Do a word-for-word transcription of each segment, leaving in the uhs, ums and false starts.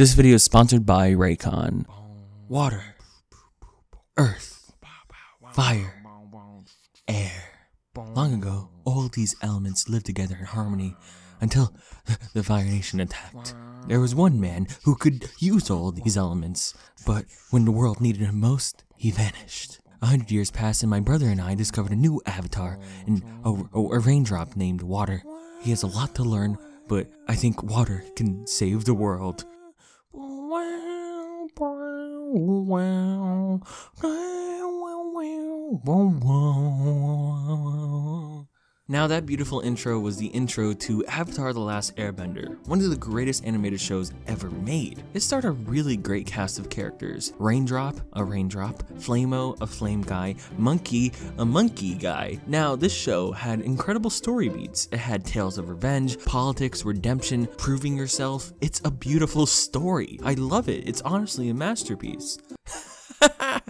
This video is sponsored by Raycon. Water, earth, fire, air. Long ago, all these elements lived together in harmony until the Fire Nation attacked. There was one man who could use all these elements, but when the world needed him most, he vanished. A hundred years passed and my brother and I discovered a new avatar, and a, a, a raindrop named Water. He has a lot to learn, but I think water can save the world. Now that beautiful intro was the intro to Avatar: The Last Airbender, one of the greatest animated shows ever made. It starred a really great cast of characters: Raindrop, a raindrop, Flamo, a flame guy, Monkey, a monkey guy. Now this show had incredible story beats. It had tales of revenge, politics, redemption, proving yourself. It's a beautiful story. I love it. It's honestly a masterpiece.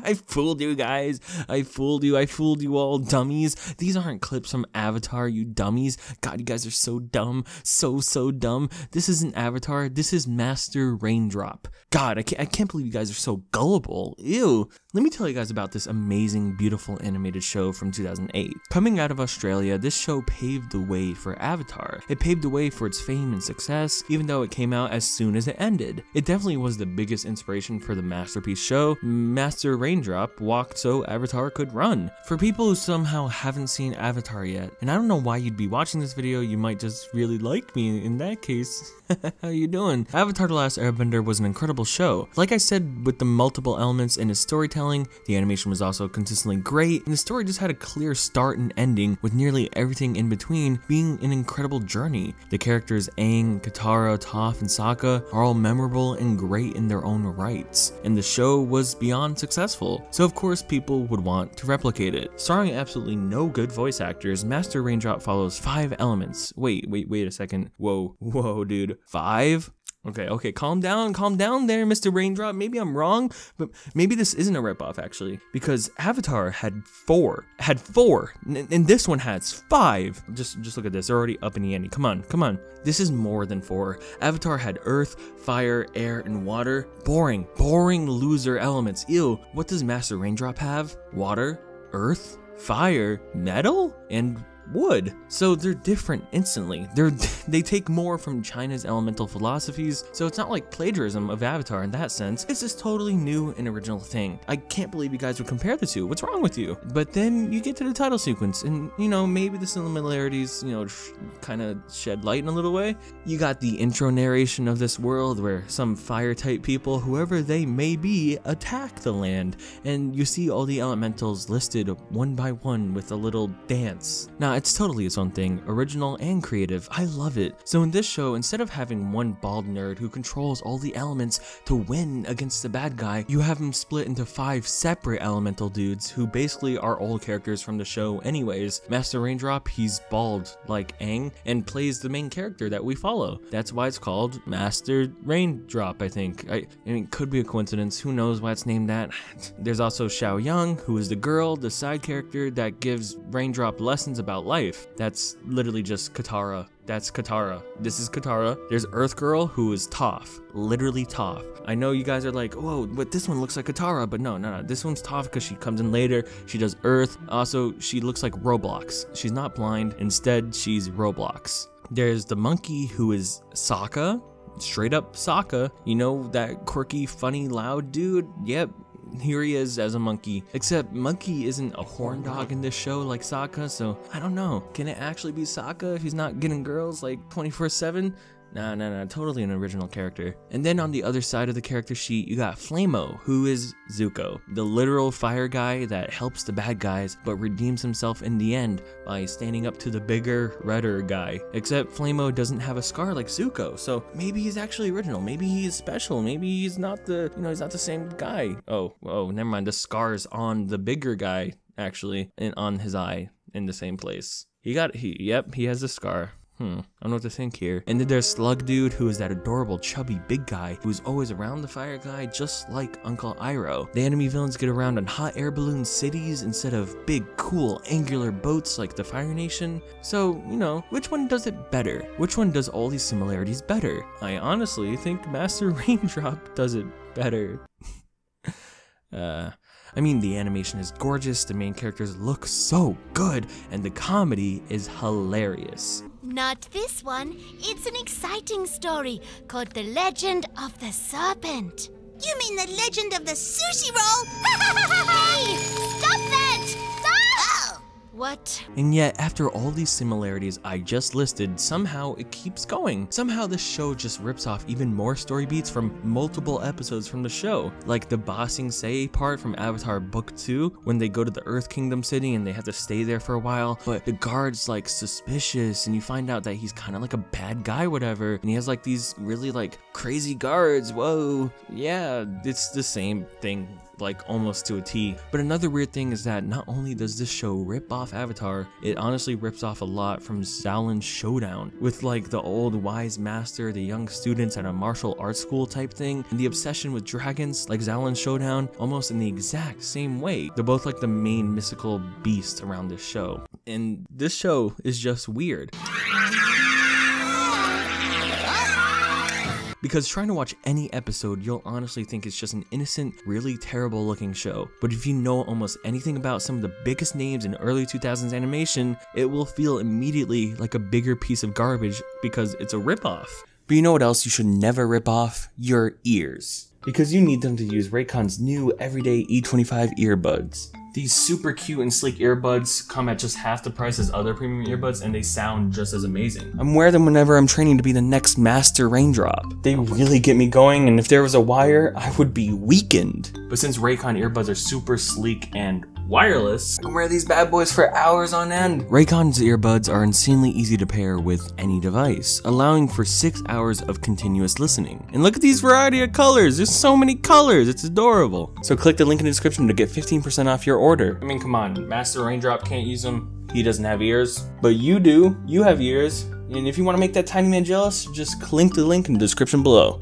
I fooled you guys, I fooled you, I fooled you all, dummies. These aren't clips from Avatar, you dummies. God, you guys are so dumb, so, so dumb. This isn't Avatar, this is Master Raindrop. God, I can't, I can't believe you guys are so gullible, ew. Let me tell you guys about this amazing, beautiful animated show from two thousand eight. Coming out of Australia, this show paved the way for Avatar. It paved the way for its fame and success, even though it came out as soon as it ended. It definitely was the biggest inspiration for the masterpiece show. Master Raindrop walked so Avatar could run. For people who somehow haven't seen Avatar yet, and I don't know why you'd be watching this video, you might just really like me in that case. How you doing? Avatar: The Last Airbender was an incredible show. Like I said, with the multiple elements in its storytelling, the animation was also consistently great, and the story just had a clear start and ending, with nearly everything in between being an incredible journey. The characters Aang, Katara, Toph, and Sokka are all memorable and great in their own rights, and the show was beyond successful, so of course people would want to replicate it. Starring absolutely no good voice actors, Master Raindrop follows five elements. Wait, wait, wait a second. Whoa, whoa, dude. Five? Okay, okay, calm down, calm down there, Mister Raindrop. Maybe I'm wrong, but maybe this isn't a ripoff, actually, because Avatar had four, had four, and this one has five. Just, just look at this, they're already up in the ante. Come on, come on. This is more than four. Avatar had earth, fire, air, and water. Boring, boring loser elements. Ew, what does Master Raindrop have? Water, earth, fire, metal, and wood. So they're different instantly. They're they take more from China's elemental philosophies, so it's not like plagiarism of Avatar in that sense. It's just totally new and original thing. I can't believe you guys would compare the two. What's wrong with you? But then you get to the title sequence, and you know, maybe the similarities, you know, kind of shed light in a little way. You got the intro narration of this world where some fire type people, whoever they may be, attack the land, and you see all the elementals listed one by one with a little dance. Now, it's totally its own thing, original and creative. I love it. So in this show, instead of having one bald nerd who controls all the elements to win against the bad guy, you have him split into five separate elemental dudes who basically are all characters from the show anyways. Master Raindrop, he's bald like Aang and plays the main character that we follow. That's why it's called Master Raindrop, I think. I, I mean, it could be a coincidence. Who knows why it's named that? There's also Xiao Yang, who is the girl, the side character that gives Raindrop lessons about life. That's literally just Katara. That's Katara. This is Katara. There's Earth Girl, who is Toph. Literally Toph. I know you guys are like, whoa, but this one looks like Katara, but no, no, no. This one's Toph because she comes in later. She does Earth. Also, she looks like Roblox. She's not blind. Instead, she's Roblox. There's the monkey, who is Sokka. Straight up Sokka. You know, that quirky, funny, loud dude? Yep. Here he is as a monkey, except Monkey isn't a horn dog in this show like Sokka, so I don't know. Can it actually be Sokka if he's not getting girls like twenty-four seven? Nah, nah, nah, totally an original character. And then on the other side of the character sheet, you got Flamo, who is Zuko, the literal fire guy that helps the bad guys, but redeems himself in the end by standing up to the bigger, redder guy. Except Flamo doesn't have a scar like Zuko, so maybe he's actually original, maybe he is special, maybe he's not the, you know, he's not the same guy. Oh, oh, never mind, the scar's on the bigger guy, actually, and on his eye, in the same place. He got, he, yep, he has a scar. hmm, I don't know what to think here. And then there's Slug Dude, who is that adorable, chubby, big guy who's always around the fire guy, just like Uncle Iroh. The enemy villains get around on hot air balloon cities instead of big, cool, angular boats like the Fire Nation. So, you know, which one does it better? Which one does all these similarities better? I honestly think Master Raindrop does it better. uh... I mean, the animation is gorgeous, the main characters look so good, and the comedy is hilarious. Not this one. It's an exciting story called The Legend of the Serpent. You mean The Legend of the Sushi Roll? Hey! Stop that! Stop! Oh. What? And yet, after all these similarities I just listed, somehow it keeps going. Somehow this show just rips off even more story beats from multiple episodes from the show, like the Ba Sing Se part from Avatar Book two, when they go to the Earth Kingdom city and they have to stay there for a while, but the guard's like suspicious, and you find out that he's kind of like a bad guy, whatever, and he has like these really like crazy guards, whoa. Yeah, it's the same thing, like almost to a T. But another weird thing is that not only does this show rip off Avatar, it honestly rips off a lot from Xiaolin Showdown, with like the old wise master, the young students at a martial arts school type thing, and the obsession with dragons like Xiaolin Showdown, almost in the exact same way. They're both like the main mystical beasts around this show. And this show is just weird. Because trying to watch any episode, you'll honestly think it's just an innocent, really terrible looking show. But if you know almost anything about some of the biggest names in early two thousands animation, it will feel immediately like a bigger piece of garbage because it's a ripoff. But you know what else you should never rip off? Your ears. Because you need them to use Raycon's new everyday E twenty-five earbuds. These super cute and sleek earbuds come at just half the price as other premium earbuds, and they sound just as amazing. I'm wearing them whenever I'm training to be the next Master Raindrop. They really get me going, and if there was a wire, I would be weakened. But since Raycon earbuds are super sleek and wireless, I can wear these bad boys for hours on end. Raycon's earbuds are insanely easy to pair with any device, allowing for six hours of continuous listening. And look at these variety of colors. There's so many colors. It's adorable. So click the link in the description to get fifteen percent off your order. I mean, come on, Master Raindrop can't use them. He doesn't have ears, but you do. You have ears. And if you want to make that tiny man jealous, just click the link in the description below.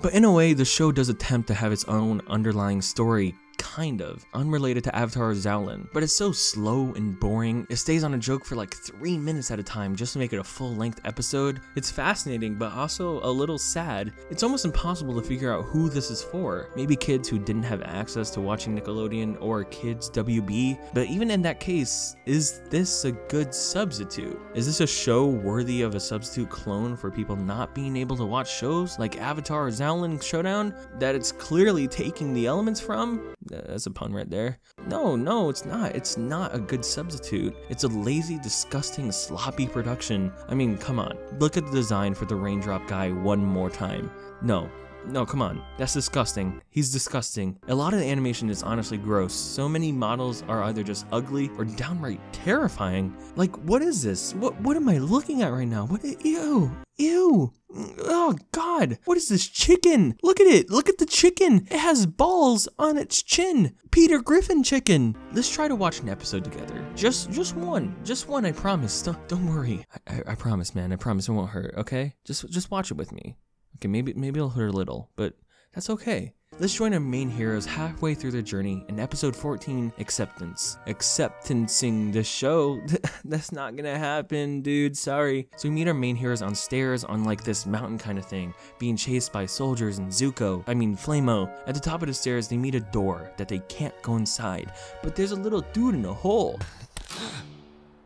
But in a way, the show does attempt to have its own underlying story, kind of, unrelated to Avatar or Xiaolin, but it's so slow and boring. It stays on a joke for like three minutes at a time just to make it a full-length episode. It's fascinating, but also a little sad. It's almost impossible to figure out who this is for. Maybe kids who didn't have access to watching Nickelodeon or Kids W B, but even in that case, is this a good substitute? Is this a show worthy of a substitute clone for people not being able to watch shows like Avatar or Xiaolin Showdown that it's clearly taking the elements from? That's a pun right there. No, no, it's not. It's not a good substitute. It's a lazy, disgusting, sloppy production. I mean, come on. Look at the design for the raindrop guy one more time. No. No, come on. That's disgusting. He's disgusting. A lot of the animation is honestly gross. So many models are either just ugly or downright terrifying. Like, what is this? What what am I looking at right now? What? Ew. Ew. Oh, God. What is this chicken? Look at it. Look at the chicken. It has balls on its chin. Peter Griffin chicken. Let's try to watch an episode together. Just just one. Just one, I promise. Don't, don't worry. I, I, I promise, man. I promise it won't hurt, okay? Just, just watch it with me. Okay, maybe maybe it'll hurt a little, but that's okay. Let's join our main heroes halfway through their journey in episode fourteen, Acceptance. Acceptancing the show? That's not gonna happen, dude, sorry. So we meet our main heroes on stairs on like this mountain kind of thing, being chased by soldiers and Zuko, I mean Flamo. At the top of the stairs, they meet a door that they can't go inside, but there's a little dude in a hole.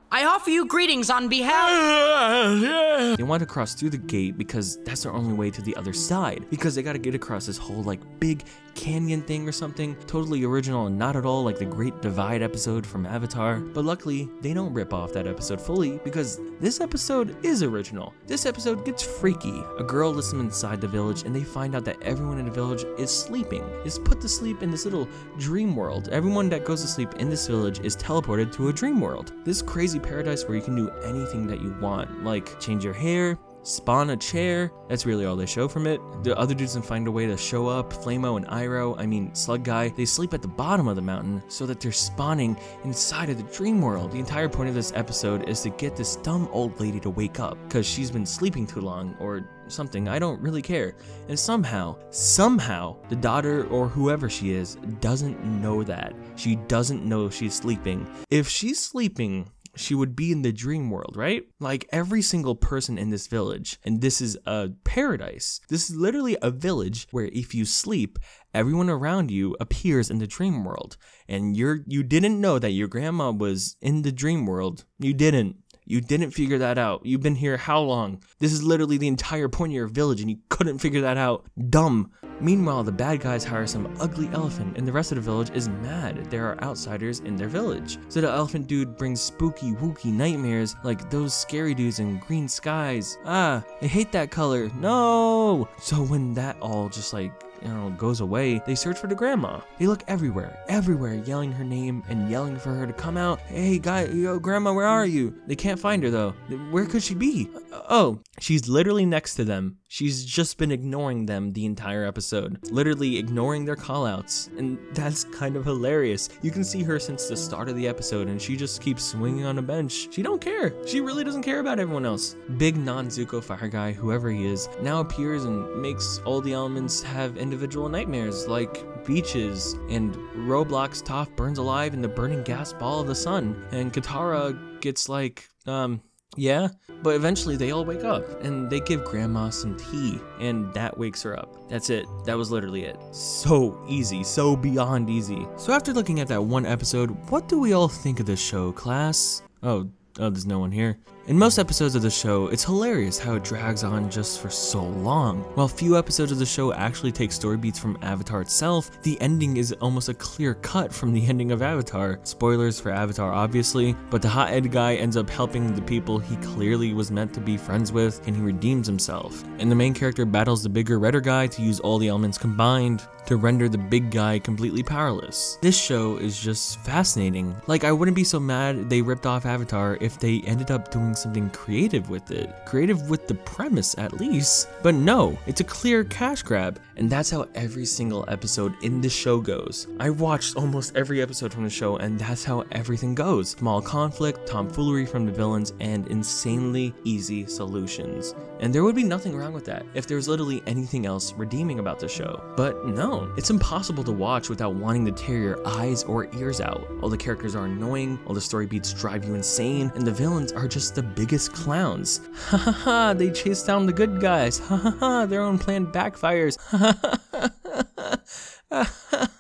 I offer you greetings on behalf— They want to cross through the gate because that's their only way to the other side, because they gotta get across this whole like big canyon thing or something, totally original and not at all like the Great Divide episode from Avatar. But luckily, they don't rip off that episode fully, because this episode is original. This episode gets freaky. A girl lets them inside the village and they find out that everyone in the village is sleeping, is put to sleep in this little dream world. Everyone that goes to sleep in this village is teleported to a dream world. This crazy paradise where you can do anything that you want, like change your hair, spawn a chair. That's really all they show from it. The other dudes then find a way to show up. Flamo and Iroh, I mean Slug Guy, they sleep at the bottom of the mountain so that they're spawning inside of the dream world. The entire point of this episode is to get this dumb old lady to wake up because she's been sleeping too long or something, I don't really care. And somehow, somehow, the daughter or whoever she is doesn't know that. She doesn't know she's sleeping. If she's sleeping, she would be in the dream world, right? Like every single person in this village. And this is a paradise. This is literally a village where if you sleep, everyone around you appears in the dream world. And you're, you didn't know that your grandma was in the dream world. You didn't. You didn't figure that out. You've been here how long? This is literally the entire point of your village and you couldn't figure that out. Dumb. Meanwhile, the bad guys hire some ugly elephant and the rest of the village is mad. There are outsiders in their village. So the elephant dude brings spooky, wooky nightmares like those scary dudes in Green Skies. Ah, I hate that color. No! So when that all just like, you know, goes away, they search for the grandma. They look everywhere, everywhere, yelling her name and yelling for her to come out. Hey, guy, yo, grandma, where are you? They can't find her though. Where could she be? Oh, she's literally next to them. She's just been ignoring them the entire episode, literally ignoring their callouts, and that's kind of hilarious. You can see her since the start of the episode, and she just keeps swinging on a bench. She don't care. She really doesn't care about everyone else. Big non-Zuko fire guy, whoever he is, now appears and makes all the elements have individual nightmares, like beaches, and Roblox Toph burns alive in the burning gas ball of the sun, and Katara gets like, um... yeah, but eventually they all wake up and they give grandma some tea and that wakes her up. That's it. That was literally it. So easy, so beyond easy. So after looking at that one episode, what do we all think of this show, class? Oh, oh, there's no one here. In most episodes of the show, it's hilarious how it drags on just for so long. While few episodes of the show actually take story beats from Avatar itself, the ending is almost a clear cut from the ending of Avatar. Spoilers for Avatar obviously, but the hot-headed guy ends up helping the people he clearly was meant to be friends with and he redeems himself. And the main character battles the bigger, redder guy to use all the elements combined to render the big guy completely powerless. This show is just fascinating. Like, I wouldn't be so mad they ripped off Avatar if they ended up doing something creative with it. Creative with the premise at least. But no, it's a clear cash grab. And that's how every single episode in the show goes. I watched almost every episode from the show and that's how everything goes. Small conflict, tomfoolery from the villains, and insanely easy solutions. And there would be nothing wrong with that if there was literally anything else redeeming about the show. But no, it's impossible to watch without wanting to tear your eyes or ears out. All the characters are annoying, all the story beats drive you insane, and the villains are just the biggest clowns. Ha ha ha, they chase down the good guys. Ha ha ha, their own plan backfires. Ha ha ha ha ha ha.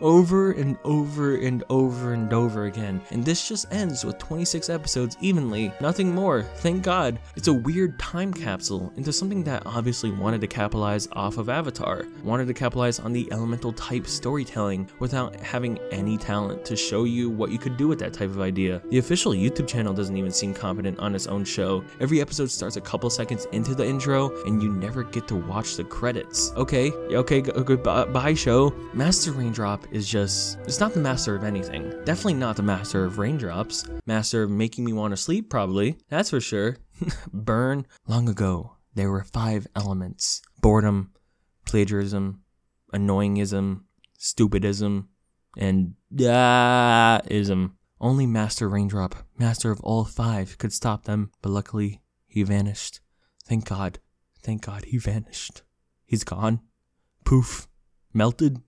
Over and over and over and over again. And this just ends with twenty-six episodes evenly. Nothing more, thank God. It's a weird time capsule into something that obviously wanted to capitalize off of Avatar. Wanted to capitalize on the elemental type storytelling without having any talent to show you what you could do with that type of idea. The official YouTube channel doesn't even seem competent on its own show. Every episode starts a couple seconds into the intro and you never get to watch the credits. Okay, okay, goodbye show. Master Raindrop is just, it's not the master of anything. Definitely not the master of raindrops. Master of making me want to sleep, probably. That's for sure. Burn. Long ago, there were five elements. Boredom, plagiarism, annoyingism, stupidism, and ah-ism. Only Master Raindrop, master of all five, could stop them, but luckily, he vanished. Thank God. Thank God he vanished. He's gone. Poof. Melted.